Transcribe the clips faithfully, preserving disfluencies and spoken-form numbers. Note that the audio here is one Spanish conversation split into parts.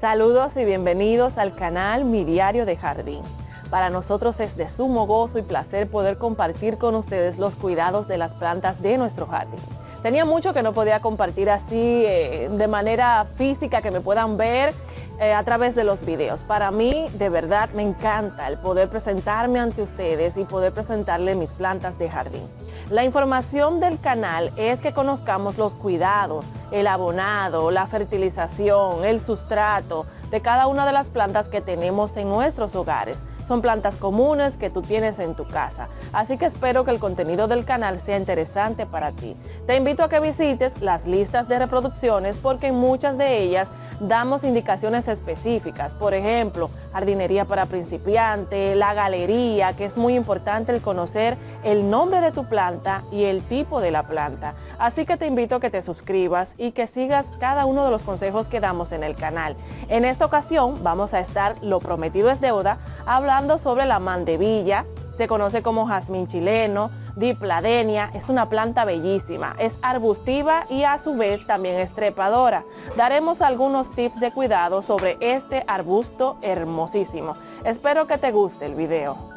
Saludos y bienvenidos al canal Mi Diario de Jardín. Para nosotros es de sumo gozo y placer poder compartir con ustedes los cuidados de las plantas de nuestro jardín. Tenía mucho que no podía compartir así, eh, de manera física, que me puedan ver eh, a través de los videos. Para mí, de verdad, me encanta el poder presentarme ante ustedes y poder presentarles mis plantas de jardín. La información del canal es que conozcamos los cuidados, el abonado, la fertilización, el sustrato de cada una de las plantas que tenemos en nuestros hogares. Son plantas comunes que tú tienes en tu casa, así que espero que el contenido del canal sea interesante para ti. Te invito a que visites las listas de reproducciones porque en muchas de ellas damos indicaciones específicas, por ejemplo, jardinería para principiante, la galería, que es muy importante el conocer el nombre de tu planta y el tipo de la planta. Así que te invito a que te suscribas y que sigas cada uno de los consejos que damos en el canal. En esta ocasión vamos a estar, lo prometido es deuda, hablando sobre la mandevilla, se conoce como jazmín chileno, Dipladenia, es una planta bellísima, es arbustiva y a su vez también es trepadora. Daremos algunos tips de cuidado sobre este arbusto hermosísimo. Espero que te guste el video.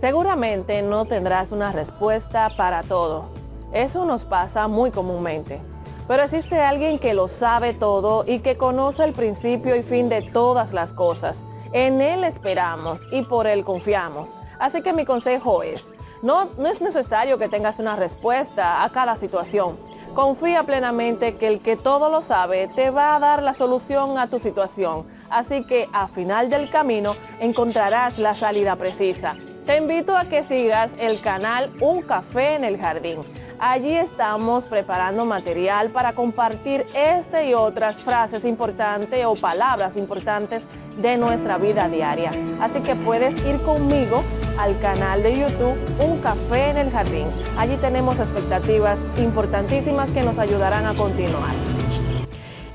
Seguramente no tendrás una respuesta para todo, eso nos pasa muy comúnmente, pero existe alguien que lo sabe todo y que conoce el principio y fin de todas las cosas. En él esperamos y por él confiamos, así que mi consejo es, no, no es necesario que tengas una respuesta a cada situación. Confía plenamente que el que todo lo sabe te va a dar la solución a tu situación, así que a final del camino encontrarás la salida precisa. Te invito a que sigas el canal Un Café en el Jardín. Allí estamos preparando material para compartir este y otras frases importantes o palabras importantes de nuestra vida diaria. Así que puedes ir conmigo al canal de YouTube Un Café en el Jardín. Allí tenemos expectativas importantísimas que nos ayudarán a continuar.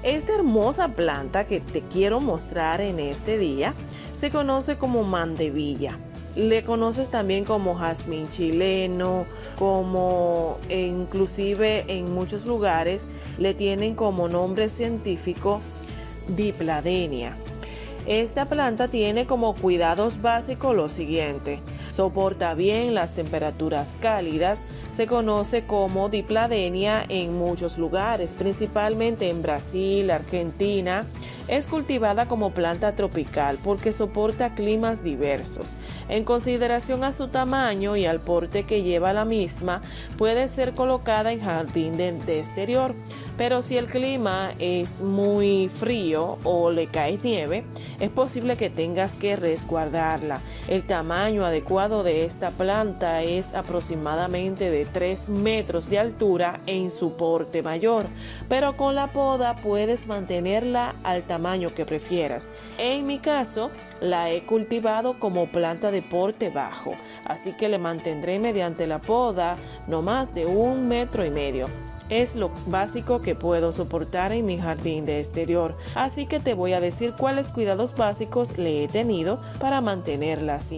Esta hermosa planta que te quiero mostrar en este día se conoce como mandevilla. Le conoces también como jazmín chileno, como eh, inclusive en muchos lugares le tienen como nombre científico Dipladenia. Esta planta tiene como cuidados básicos lo siguiente: soporta bien las temperaturas cálidas, se conoce como Dipladenia en muchos lugares, principalmente en Brasil, Argentina. Es cultivada como planta tropical porque soporta climas diversos. En consideración a su tamaño y al porte que lleva la misma, puede ser colocada en jardín de, de exterior, pero si el clima es muy frío o le cae nieve, es posible que tengas que resguardarla. El tamaño adecuado de esta planta es aproximadamente de tres metros de altura en su porte mayor, pero con la poda puedes mantenerla al tamaño que prefieras. En mi caso, la he cultivado como planta de porte bajo, así que le mantendré mediante la poda no más de un metro y medio. Es lo básico que puedo soportar en mi jardín de exterior, así que te voy a decir cuáles cuidados básicos le he tenido para mantenerla así.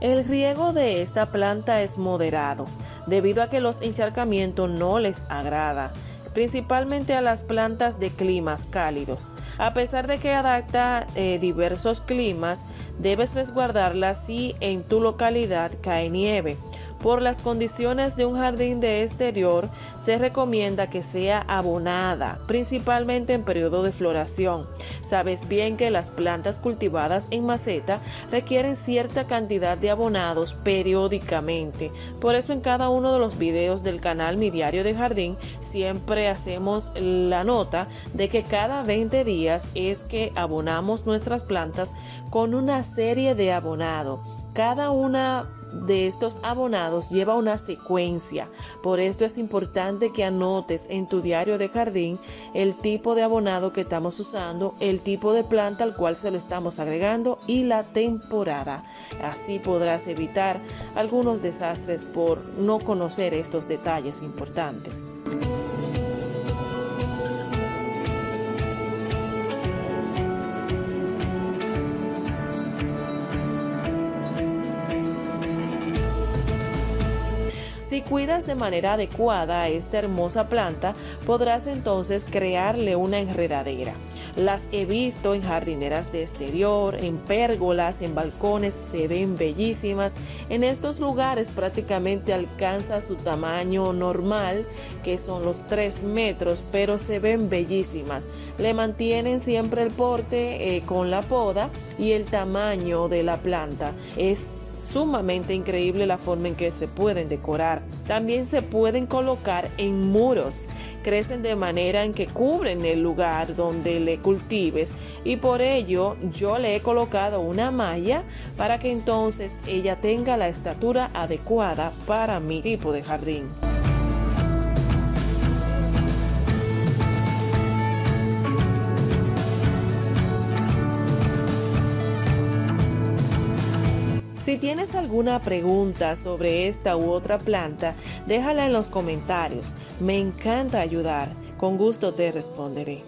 El riego de esta planta es moderado, debido a que los encharcamientos no les agrada, principalmente a las plantas de climas cálidos. A pesar de que adapta eh, diversos climas, debes resguardarla si en tu localidad cae nieve. Por las condiciones de un jardín de exterior, se recomienda que sea abonada, principalmente en periodo de floración. Sabes bien que las plantas cultivadas en maceta requieren cierta cantidad de abonados periódicamente. Por eso en cada uno de los videos del canal Mi Diario de Jardín siempre hacemos la nota de que cada veinte días es que abonamos nuestras plantas con una serie de abonado. Cada una de estos abonados lleva una secuencia. Por esto es importante que anotes en tu diario de jardín el tipo de abonado que estamos usando, el tipo de planta al cual se lo estamos agregando y la temporada. Así podrás evitar algunos desastres por no conocer estos detalles importantes. Si cuidas de manera adecuada a esta hermosa planta, podrás entonces crearle una enredadera. Las he visto en jardineras de exterior, en pérgolas, en balcones, se ven bellísimas. En estos lugares prácticamente alcanza su tamaño normal, que son los tres metros, pero se ven bellísimas. Le mantienen siempre el porte eh, con la poda y el tamaño de la planta. Es sumamente increíble la forma en que se pueden decorar. También se pueden colocar en muros. Crecen de manera en que cubren el lugar donde le cultives, y por ello yo le he colocado una malla para que entonces ella tenga la estatura adecuada para mi tipo de jardín. Si tienes alguna pregunta sobre esta u otra planta, déjala en los comentarios. Me encanta ayudar. Con gusto te responderé.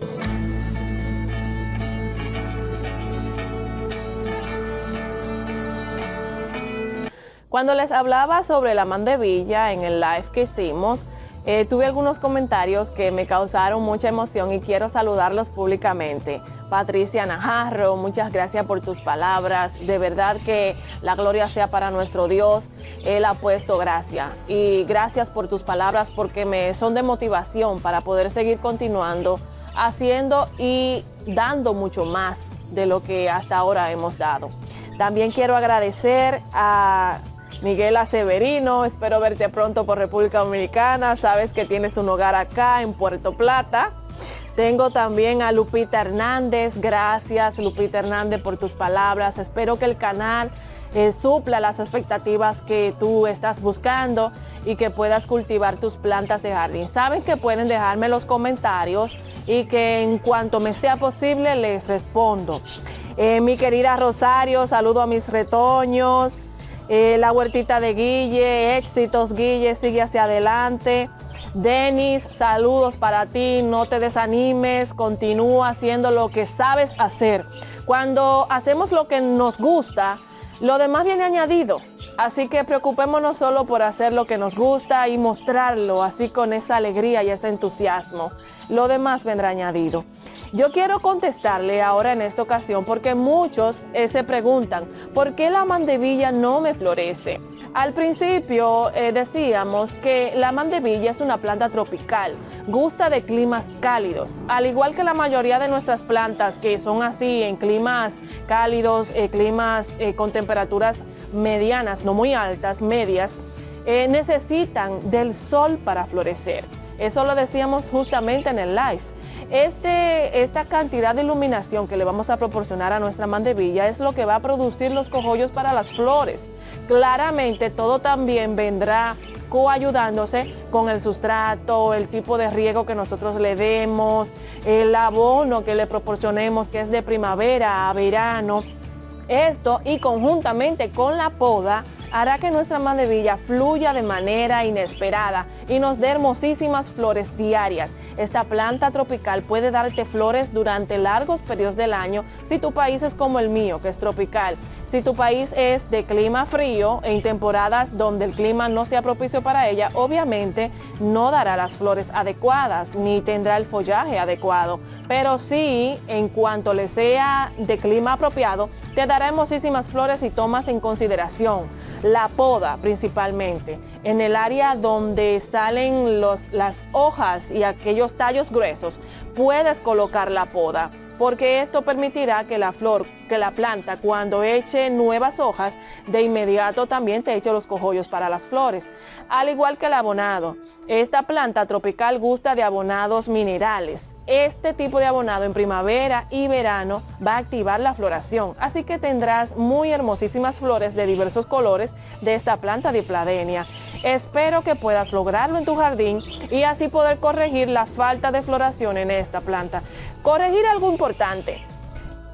Cuando les hablaba sobre la mandevilla en el live que hicimos, eh, tuve algunos comentarios que me causaron mucha emoción y quiero saludarlos públicamente. Patricia Najarro, muchas gracias por tus palabras. De verdad que la gloria sea para nuestro Dios. Él ha puesto gracia. Y gracias por tus palabras porque me son de motivación para poder seguir continuando, haciendo y dando mucho más de lo que hasta ahora hemos dado. También quiero agradecer a Miguel Aseverino. Espero verte pronto por República Dominicana. Sabes que tienes un hogar acá en Puerto Plata. Tengo también a Lupita Hernández. Gracias, Lupita Hernández, por tus palabras. Espero que el canal eh, supla las expectativas que tú estás buscando y que puedas cultivar tus plantas de jardín. Saben que pueden dejarme los comentarios y que en cuanto me sea posible les respondo. Eh, mi querida Rosario, saludo a mis retoños. Eh, la huertita de Guille, éxitos Guille, sigue hacia adelante. Dennis, saludos para ti, no te desanimes, continúa haciendo lo que sabes hacer. Cuando hacemos lo que nos gusta, lo demás viene añadido. Así que preocupémonos solo por hacer lo que nos gusta y mostrarlo así con esa alegría y ese entusiasmo. Lo demás vendrá añadido. Yo quiero contestarle ahora en esta ocasión porque muchos eh, se preguntan, ¿por qué la mandevilla no me florece? Al principio eh, decíamos que la mandevilla es una planta tropical, gusta de climas cálidos, al igual que la mayoría de nuestras plantas que son así en climas cálidos, eh, climas eh, con temperaturas medianas, no muy altas, medias, eh, necesitan del sol para florecer. Eso lo decíamos justamente en el live. Este, esta cantidad de iluminación que le vamos a proporcionar a nuestra mandevilla es lo que va a producir los cogollos para las flores. Claramente todo también vendrá coayudándose con el sustrato, el tipo de riego que nosotros le demos, el abono que le proporcionemos, que es de primavera a verano. Esto y conjuntamente con la poda hará que nuestra mandevilla fluya de manera inesperada y nos dé hermosísimas flores diarias. Esta planta tropical puede darte flores durante largos periodos del año si tu país es como el mío, que es tropical. Si tu país es de clima frío, en temporadas donde el clima no sea propicio para ella, obviamente no dará las flores adecuadas ni tendrá el follaje adecuado. Pero sí, en cuanto le sea de clima apropiado, te dará hermosísimas flores si tomas en consideración la poda principalmente. En el área donde salen los, las hojas y aquellos tallos gruesos, puedes colocar la poda, porque esto permitirá que la flor, que la planta, cuando eche nuevas hojas, de inmediato también te eche los cogollos para las flores. Al igual que el abonado, esta planta tropical gusta de abonados minerales. Este tipo de abonado en primavera y verano va a activar la floración, así que tendrás muy hermosísimas flores de diversos colores de esta planta Dipladenia. Espero que puedas lograrlo en tu jardín y así poder corregir la falta de floración en esta planta. Corregir algo importante.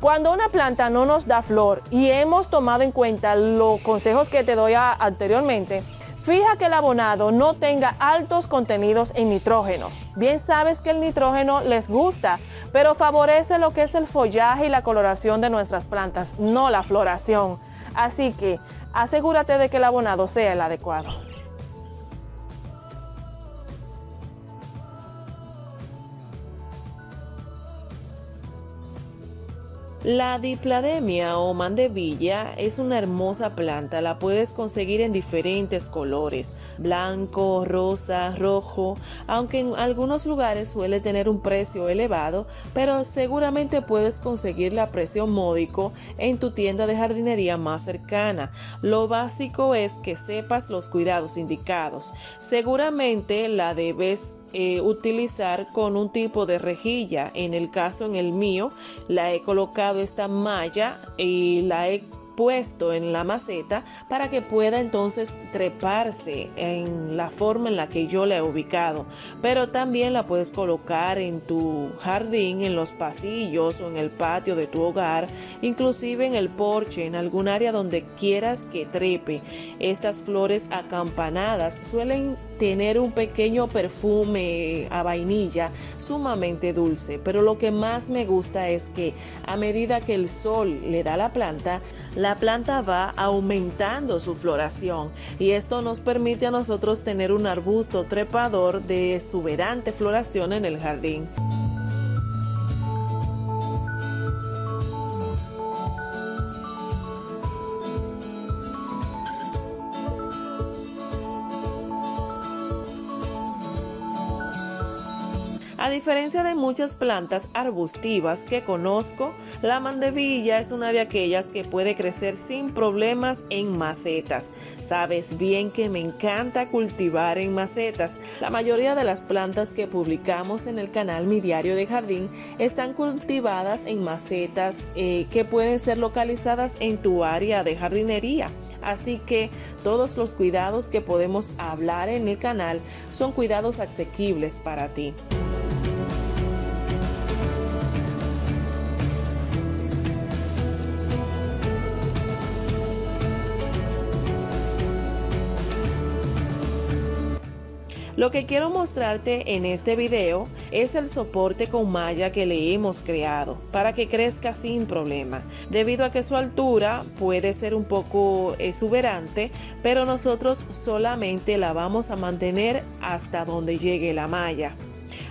Cuando una planta no nos da flor y hemos tomado en cuenta los consejos que te doy a, anteriormente, fija que el abonado no tenga altos contenidos en nitrógeno. Bien sabes que el nitrógeno les gusta, pero favorece lo que es el follaje y la coloración de nuestras plantas, no la floración. Así que asegúrate de que el abonado sea el adecuado. La Dipladenia o Mandevilla es una hermosa planta, la puedes conseguir en diferentes colores, blanco, rosa, rojo, aunque en algunos lugares suele tener un precio elevado, pero seguramente puedes conseguirla a precio módico en tu tienda de jardinería más cercana. Lo básico es que sepas los cuidados indicados. Seguramente la debes Eh, utilizar con un tipo de rejilla. En el caso, en el mío, la he colocado esta malla y la he puesto en la maceta para que pueda entonces treparse en la forma en la que yo la he ubicado, pero también la puedes colocar en tu jardín, en los pasillos o en el patio de tu hogar, inclusive en el porche, en algún área donde quieras que trepe. Estas flores acampanadas suelen tener un pequeño perfume a vainilla sumamente dulce, pero lo que más me gusta es que a medida que el sol le da a la planta, la La planta va aumentando su floración, y esto nos permite a nosotros tener un arbusto trepador de exuberante floración en el jardín. A diferencia de muchas plantas arbustivas que conozco, la mandevilla es una de aquellas que puede crecer sin problemas en macetas. Sabes bien que me encanta cultivar en macetas. La mayoría de las plantas que publicamos en el canal Mi Diario de Jardín están cultivadas en macetas eh, que pueden ser localizadas en tu área de jardinería. Así que todos los cuidados que podemos hablar en el canal son cuidados asequibles para ti. Lo que quiero mostrarte en este video es el soporte con malla que le hemos creado para que crezca sin problema. Debido a que su altura puede ser un poco exuberante, pero nosotros solamente la vamos a mantener hasta donde llegue la malla.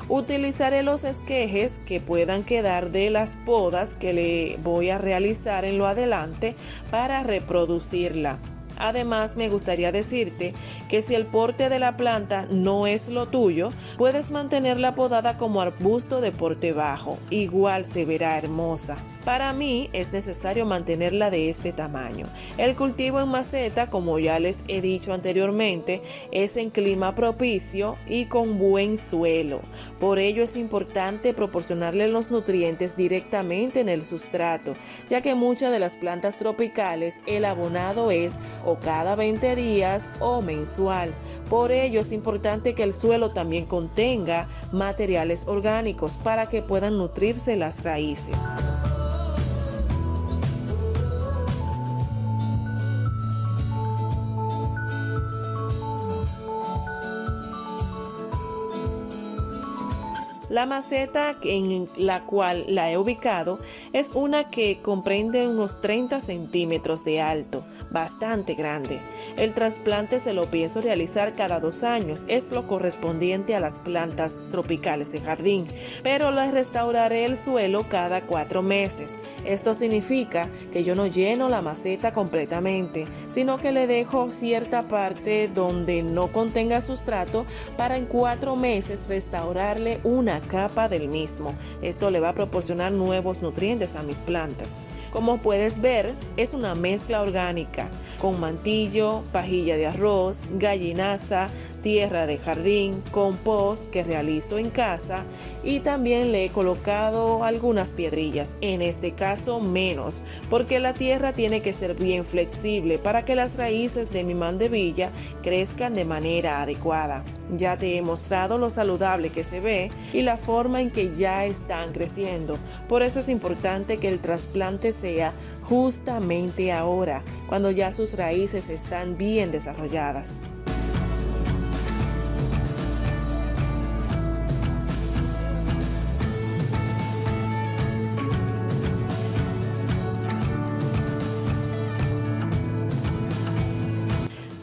Utilizaré los esquejes que puedan quedar de las podas que le voy a realizar en lo adelante para reproducirla. Además, me gustaría decirte que si el porte de la planta no es lo tuyo, puedes mantenerla podada como arbusto de porte bajo, igual se verá hermosa. Para mí es necesario mantenerla de este tamaño. El cultivo en maceta, como ya les he dicho anteriormente, es en clima propicio y con buen suelo. Por ello es importante proporcionarle los nutrientes directamente en el sustrato, ya que muchas de las plantas tropicales el abonado es o cada veinte días o mensual. Por ello es importante que el suelo también contenga materiales orgánicos para que puedan nutrirse las raíces. La maceta en la cual la he ubicado es una que comprende unos treinta centímetros de alto, bastante grande. El trasplante se lo pienso realizar cada dos años, es lo correspondiente a las plantas tropicales de jardín, pero les restauraré el suelo cada cuatro meses. Esto significa que yo no lleno la maceta completamente, sino que le dejo cierta parte donde no contenga sustrato para en cuatro meses restaurarle una capa del mismo. Esto le va a proporcionar nuevos nutrientes a mis plantas. Como puedes ver, es una mezcla orgánica con mantillo, pajilla de arroz, gallinaza, tierra de jardín, compost que realizo en casa y también le he colocado algunas piedrillas, en este caso menos, porque la tierra tiene que ser bien flexible para que las raíces de mi mandevilla crezcan de manera adecuada. Ya te he mostrado lo saludable que se ve y la forma en que ya están creciendo, por eso es importante que el trasplante sea justamente ahora, cuando ya sus raíces están bien desarrolladas.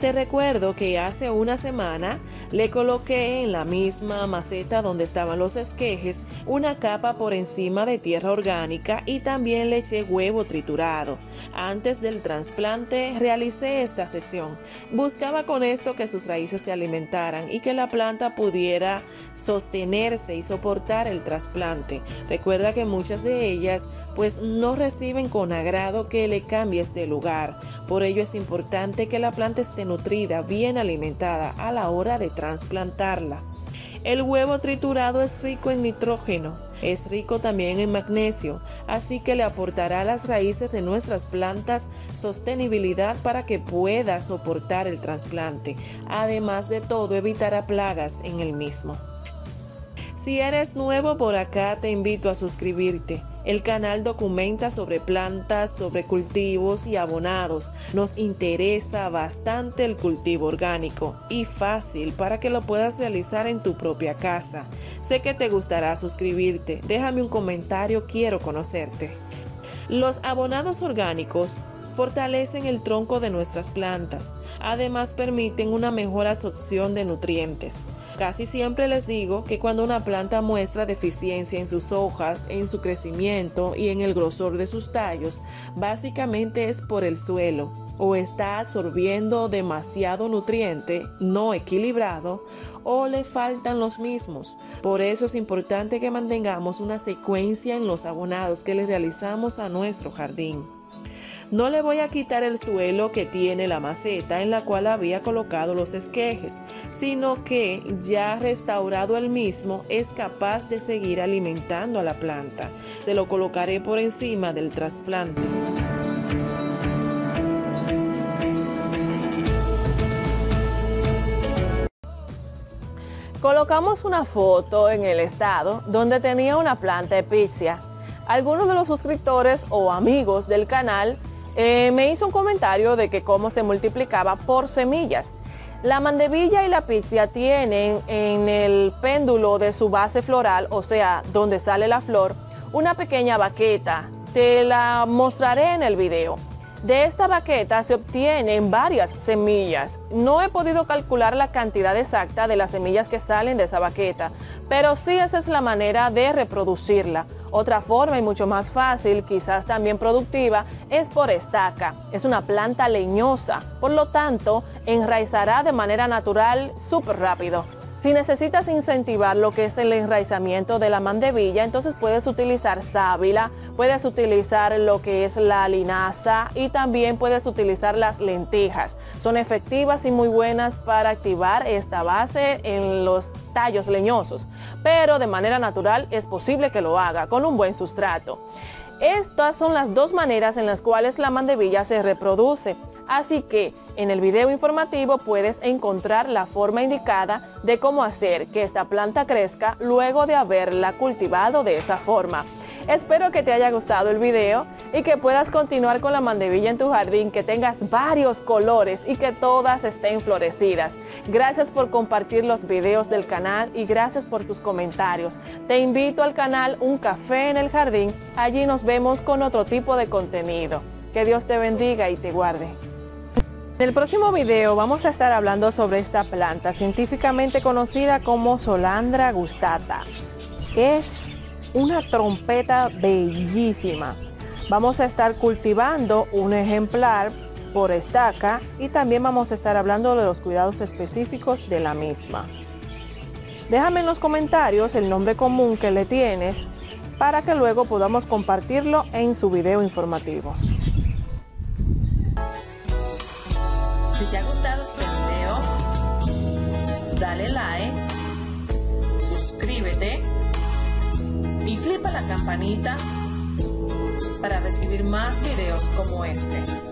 Te recuerdo que hace una semana le coloqué en la misma maceta donde estaban los esquejes una capa por encima de tierra orgánica y también le eché huevo triturado. Antes del trasplante realicé esta sesión. Buscaba con esto que sus raíces se alimentaran y que la planta pudiera sostenerse y soportar el trasplante. Recuerda que muchas de ellas pues no reciben con agrado que le cambies de lugar. Por ello es importante que la planta esté nutrida, bien alimentada a la hora de trasplantarla. El huevo triturado es rico en nitrógeno, es rico también en magnesio, así que le aportará a las raíces de nuestras plantas sostenibilidad para que pueda soportar el trasplante. Además de todo, evitará plagas en el mismo. Si eres nuevo por acá, te invito a suscribirte. El canal documenta sobre plantas, sobre cultivos y abonados. Nos interesa bastante el cultivo orgánico y fácil para que lo puedas realizar en tu propia casa. Sé que te gustará suscribirte. Déjame un comentario, quiero conocerte. Los abonados orgánicos fortalecen el tronco de nuestras plantas. Además, permiten una mejor absorción de nutrientes. Casi siempre les digo que cuando una planta muestra deficiencia en sus hojas, en su crecimiento y en el grosor de sus tallos, básicamente es por el suelo. O está absorbiendo demasiado nutriente no equilibrado o le faltan los mismos. Por eso es importante que mantengamos una secuencia en los abonados que les realizamos a nuestro jardín. No le voy a quitar el suelo que tiene la maceta en la cual había colocado los esquejes, sino que ya restaurado el mismo es capaz de seguir alimentando a la planta. Se lo colocaré por encima del trasplante. Colocamos una foto en el estado donde tenía una planta epicia. Algunos de los suscriptores o amigos del canal Eh, me hizo un comentario de que cómo se multiplicaba por semillas. La mandevilla y la epicia tienen en el péndulo de su base floral, o sea, donde sale la flor, una pequeña baqueta. Te la mostraré en el video. De esta baqueta se obtienen varias semillas. No he podido calcular la cantidad exacta de las semillas que salen de esa baqueta, pero sí esa es la manera de reproducirla. Otra forma y mucho más fácil, quizás también productiva, es por estaca. Es una planta leñosa, por lo tanto, enraizará de manera natural súper rápido. Si necesitas incentivar lo que es el enraizamiento de la mandevilla, entonces puedes utilizar sábila, puedes utilizar lo que es la linaza y también puedes utilizar las lentejas. Son efectivas y muy buenas para activar esta base en los tallos leñosos, pero de manera natural es posible que lo haga con un buen sustrato. Estas son las dos maneras en las cuales la mandevilla se reproduce. Así que en el video informativo puedes encontrar la forma indicada de cómo hacer que esta planta crezca luego de haberla cultivado de esa forma. Espero que te haya gustado el video y que puedas continuar con la mandevilla en tu jardín, que tengas varios colores y que todas estén florecidas. Gracias por compartir los videos del canal y gracias por tus comentarios. Te invito al canal Un Café en el Jardín. Allí nos vemos con otro tipo de contenido. Que Dios te bendiga y te guarde. En el próximo video vamos a estar hablando sobre esta planta científicamente conocida como Solandra gustata. Es una trompeta bellísima. Vamos a estar cultivando un ejemplar por estaca y también vamos a estar hablando de los cuidados específicos de la misma. Déjame en los comentarios el nombre común que le tienes para que luego podamos compartirlo en su video informativo. Si te ha gustado este video, dale like, suscríbete y clica la campanita para recibir más videos como este.